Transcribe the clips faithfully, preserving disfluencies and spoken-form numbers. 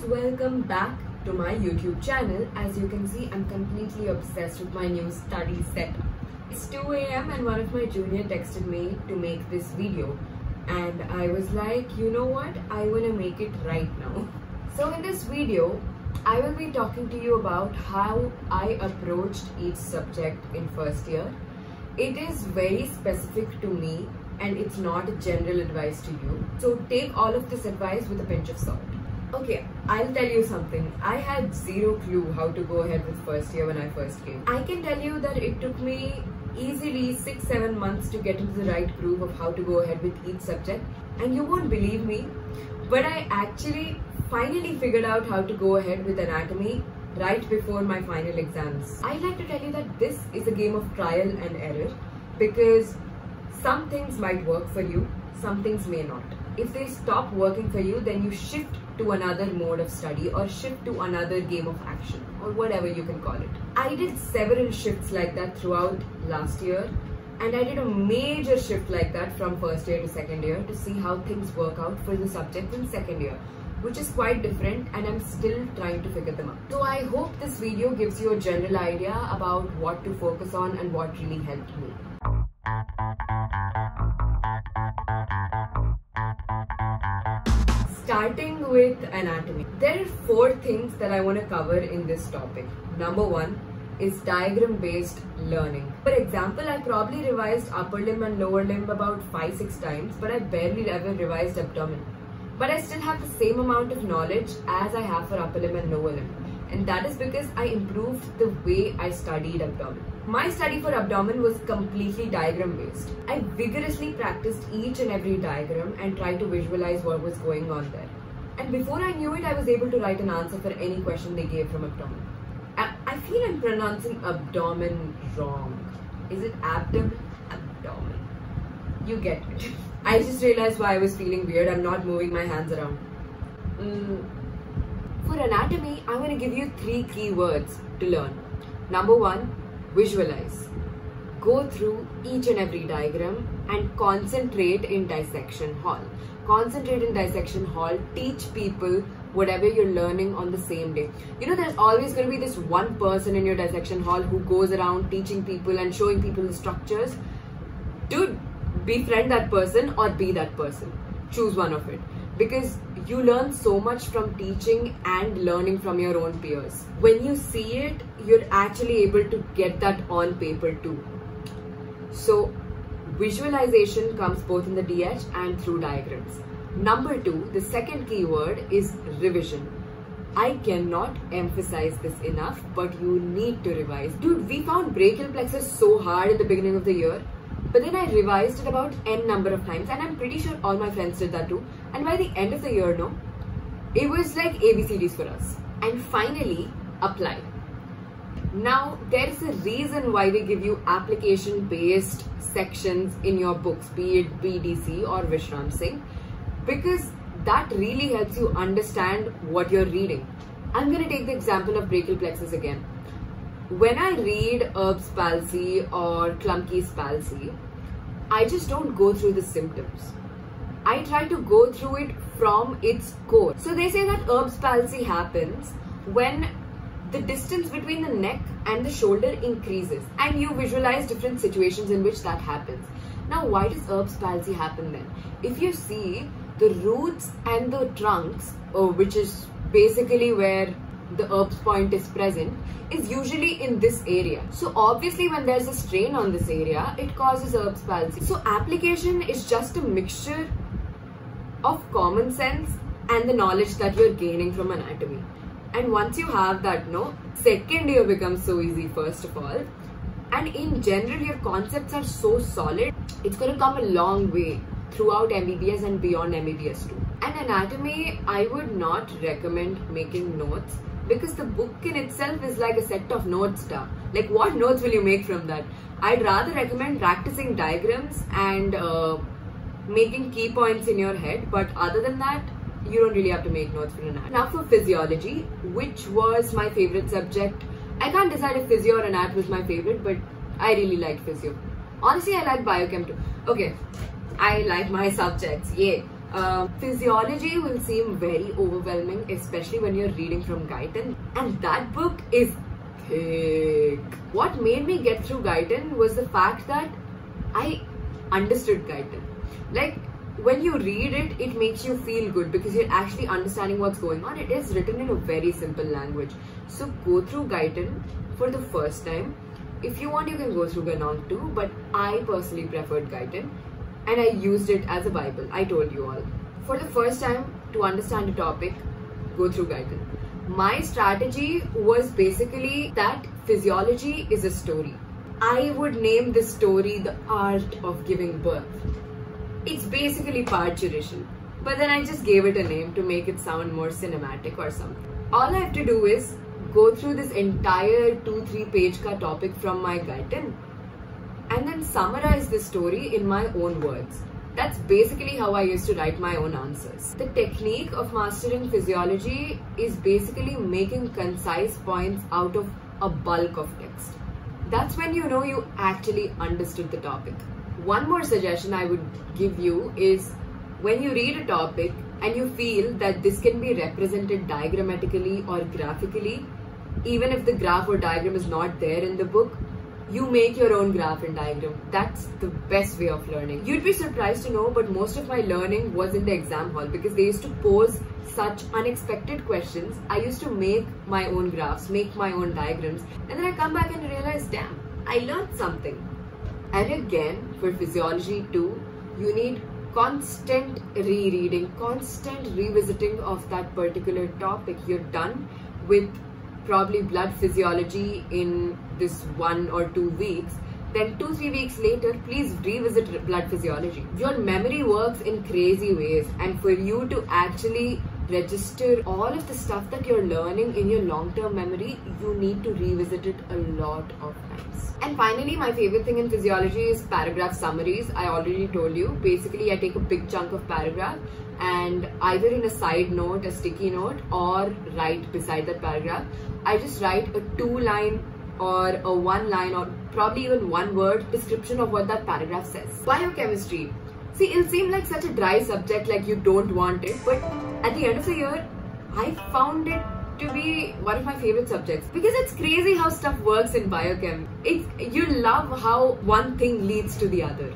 guys, welcome back to my YouTube channel. As you can see, I'm completely obsessed with my new study setup. It's two A M and one of my junior texted me to make this video, and I was like, you know what, I want to make it right now. So in this video, I will be talking to you about how I approached each subject in first year. It is very specific to me and it's not general advice to you. So take all of this advice with a pinch of salt. Okay, I'll tell you something. I had zero clue how to go ahead with first year when I first came. I can tell you that it took me easily six seven months to get into the right groove of how to go ahead with each subject. And you won't believe me, but I actually finally figured out how to go ahead with anatomy right before my final exams. I'd like to tell you that this is a game of trial and error, because some things might work for you, some things may not. If they stop working for you, then you shift to another mode of study or shift to another game of action or whatever you can call it. I did several shifts like that throughout last year, and I did a major shift like that from first year to second year to see how things work out for the subject in second year, which is quite different, and I'm still trying to figure them out. So I hope this video gives you a general idea about what to focus on and what really helped me. Starting with anatomy, there are four things that I want to cover in this topic. Number one is diagram based learning. For example, I probably revised upper limb and lower limb about five six times, but I barely ever revised abdomen. But I still have the same amount of knowledge as I have for upper limb and lower limb. And that is because I improved the way I studied abdomen. My study for abdomen was completely diagram based. I vigorously practiced each and every diagram and tried to visualize what was going on there. And before I knew it, I was able to write an answer for any question they gave from abdomen. I, I feel I'm pronouncing abdomen wrong. Is it abdomen? Abdomen. You get it. I just realized why I was feeling weird. I'm not moving my hands around. Mm. For anatomy, I'm going to give you three key words to learn. Number one, visualize. Go through each and every diagram and concentrate in dissection hall. Concentrate in dissection hall. Teach people whatever you're learning on the same day. You know, there's always going to be this one person in your dissection hall who goes around teaching people and showing people the structures. Dude, befriend that person or be that person. Choose one of it, because you learn so much from teaching and learning from your own peers. When you see it, you're actually able to get that on paper too. So visualization comes both in the D H and through diagrams. Number two, the second keyword is revision. I cannot emphasize this enough, but you need to revise. Dude, we found brachial plexus so hard at the beginning of the year. But then I revised it about n number of times, and I'm pretty sure all my friends did that too. And by the end of the year, no, it was like A B C Ds for us. And finally, apply. Now, there's a reason why they give you application-based sections in your books, be it B D C or Vishram Singh, because that really helps you understand what you're reading. I'm going to take the example of brachial plexus again. When I read Erb's palsy or Klumpke's palsy, I just don't go through the symptoms. I try to go through it from its core. So they say that Erb's palsy happens when the distance between the neck and the shoulder increases, and you visualize different situations in which that happens. Now, why does Erb's palsy happen then? If you see the roots and the trunks, oh, which is basically where the Erb's point is present, is usually in this area. So obviously when there's a strain on this area, it causes Erb's palsy. So application is just a mixture of common sense and the knowledge that you're gaining from anatomy. And once you have that, no, second year becomes so easy, first of all. And in general, your concepts are so solid, it's going to come a long way throughout M B B S and beyond M B B S too. And anatomy, I would not recommend making notes, because the book in itself is like a set of notes stuff. Like, what notes will you make from that? I'd rather recommend practicing diagrams and uh, making key points in your head. But other than that, you don't really have to make notes for anatomy. Now for physiology, which was my favorite subject. I can't decide if physio or anat was my favorite, but I really liked physio. Honestly, I like biochem too. Okay, I like my subjects, yay. Uh, physiology will seem very overwhelming, especially when you're reading from Guyton, and that book is thick. What made me get through Guyton was the fact that I understood Guyton. Like, when you read it, it makes you feel good because you're actually understanding what's going on. It is written in a very simple language. So go through Guyton for the first time. If you want, you can go through Ganong too, but I personally preferred Guyton and I used it as a Bible. I told you all. For the first time, to understand a topic, go through Guyton. My strategy was basically that physiology is a story. I would name this story the art of giving birth. It's basically parturition, but then I just gave it a name to make it sound more cinematic or something. All I have to do is go through this entire two three page ka topic from my Guyton and then summarize the story in my own words. That's basically how I used to write my own answers. The technique of mastering physiology is basically making concise points out of a bulk of text. That's when you know you actually understood the topic. One more suggestion I would give you is when you read a topic and you feel that this can be represented diagrammatically or graphically, even if the graph or diagram is not there in the book, you make your own graph and diagram. That's the best way of learning. You'd be surprised to know, but most of my learning was in the exam hall because they used to pose such unexpected questions. I used to make my own graphs, make my own diagrams, and then I come back and realize, damn, I learned something. And again, for physiology too, you need constant rereading, constant revisiting of that particular topic. You're done with probably blood physiology in this one or two weeks. Then two, three weeks later, please revisit blood physiology. Your memory works in crazy ways, and for you to actually register all of the stuff that you're learning in your long-term memory, you need to revisit it a lot of times. And finally, my favorite thing in physiology is paragraph summaries. I already told you. Basically, I take a big chunk of paragraph and either in a side note, a sticky note, or right beside that paragraph, I just write a two-line or a one-line or probably even one-word description of what that paragraph says. Biochemistry. See, it'll seem like such a dry subject, like you don't want it, but at the end of the year, I found it to be one of my favorite subjects because it's crazy how stuff works in biochem. It's, you love how one thing leads to the other.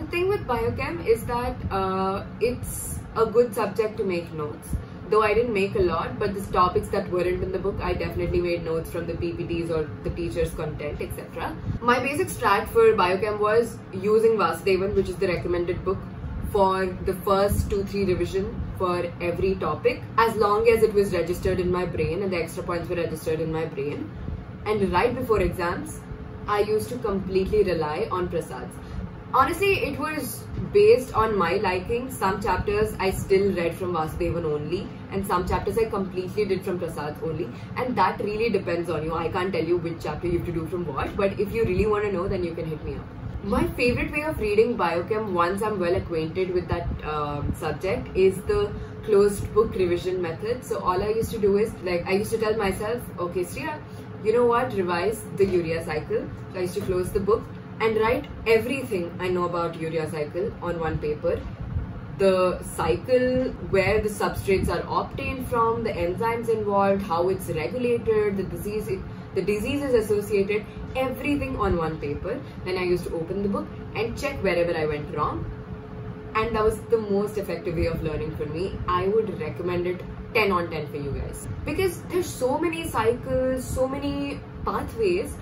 The thing with biochem is that uh, it's a good subject to make notes. Though I didn't make a lot, but the topics that weren't in the book, I definitely made notes from the P P Ts or the teacher's content, et cetera. My basic strat for biochem was using Vasudevan, which is the recommended book, for the first two three revision for every topic, as long as it was registered in my brain and the extra points were registered in my brain. And right before exams, I used to completely rely on Prasad's. Honestly, it was based on my liking. Some chapters I still read from Vasudevan only, and some chapters I completely did from Prasad only, and that really depends on you. I can't tell you which chapter you have to do from what, but if you really want to know, then you can hit me up. My favorite way of reading biochem, once I'm well acquainted with that uh, subject, is the closed book revision method. So all I used to do is, like, I used to tell myself, okay Sriya, you know what, revise the urea cycle. So I used to close the book and write everything I know about urea cycle on one paper. The cycle, where the substrates are obtained from, the enzymes involved, how it's regulated, the disease, the diseases associated, everything on one paper. Then I used to open the book and check wherever I went wrong. And that was the most effective way of learning for me. I would recommend it ten on ten for you guys. Because there's so many cycles, so many pathways,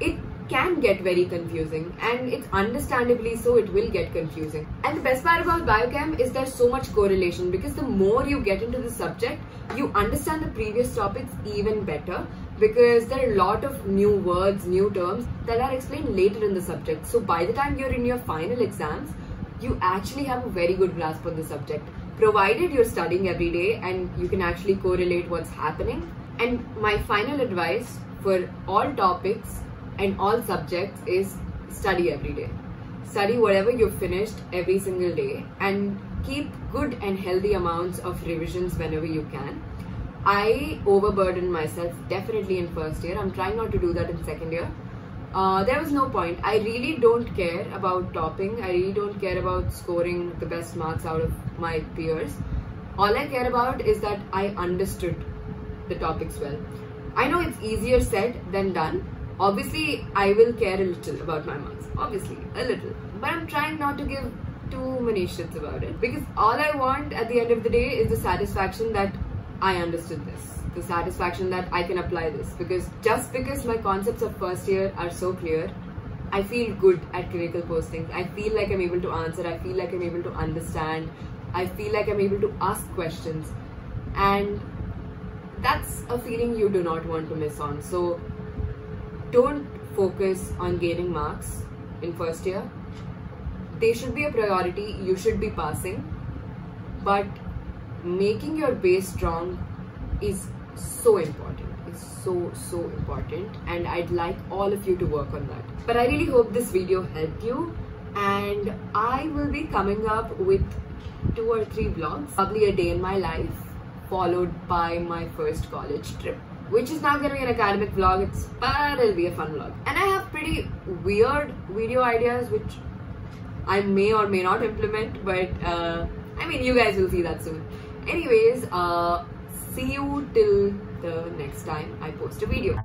it can get very confusing, and it's understandably so, it will get confusing. And the best part about biochem is there's so much correlation, because the more you get into the subject, you understand the previous topics even better, because there are a lot of new words, new terms that are explained later in the subject. So by the time you're in your final exams, you actually have a very good grasp on the subject, provided you're studying every day and you can actually correlate what's happening. And my final advice for all topics and all subjects is study every day. Study whatever you've finished every single day, and keep good and healthy amounts of revisions whenever you can. I overburdened myself definitely in first year. I'm trying not to do that in second year. Uh, there was no point. I really don't care about topping. I really don't care about scoring the best marks out of my peers. All I care about is that I understood the topics well. I know it's easier said than done. Obviously, I will care a little about my marks. Obviously, a little. But I'm trying not to give too many shits about it. Because all I want at the end of the day is the satisfaction that I understood this. The satisfaction that I can apply this. Because just because my concepts of first year are so clear, I feel good at clinical postings. I feel like I'm able to answer. I feel like I'm able to understand. I feel like I'm able to ask questions. And that's a feeling you do not want to miss on. So don't focus on gaining marks in first year. They should be a priority. You should be passing. But making your base strong is so important. It's so, so important. And I'd like all of you to work on that. But I really hope this video helped you. And I will be coming up with two or three vlogs. Probably a day in my life, followed by my first college trip, which is not going to be an academic vlog, it's, but it'll be a fun vlog. And I have pretty weird video ideas which I may or may not implement, but uh, I mean, you guys will see that soon. Anyways, uh, see you till the next time I post a video.